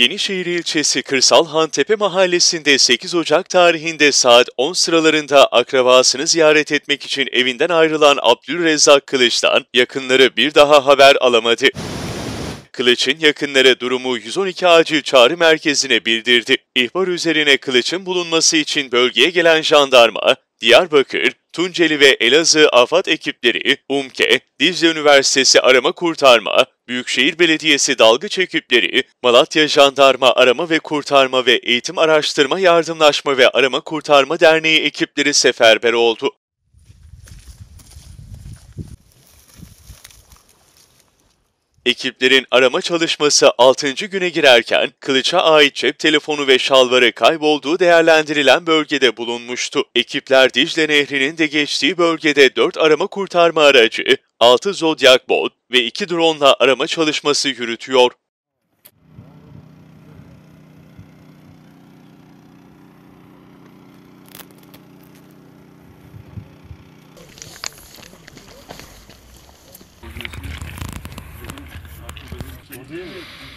Yenişehir ilçesi Kırsalhan Tepe mahallesinde 8 Ocak tarihinde saat 10 sıralarında akrabasını ziyaret etmek için evinden ayrılan Abdülrezzak Kılıç'tan yakınları bir daha haber alamadı. Kılıç'ın yakınları durumu 112 acil çağrı merkezine bildirdi. İhbar üzerine Kılıç'ın bulunması için bölgeye gelen jandarma, Diyarbakır, Tunceli ve Elazığ AFAD ekipleri, UMKE, Dicle Üniversitesi arama kurtarma, Büyükşehir Belediyesi dalgıç ekipleri, Malatya Jandarma Arama ve Kurtarma ve Eğitim Araştırma Yardımlaşma ve Arama Kurtarma Derneği ekipleri seferber oldu. Ekiplerin arama çalışması 6. güne girerken Kılıç'a ait cep telefonu ve şalvarı kaybolduğu değerlendirilen bölgede bulunmuştu. Ekipler Dicle Nehri'nin de geçtiği bölgede 4 arama kurtarma aracı, 6 Zodyak bot ve 2 drone'la arama çalışması yürütüyor. Değil mi?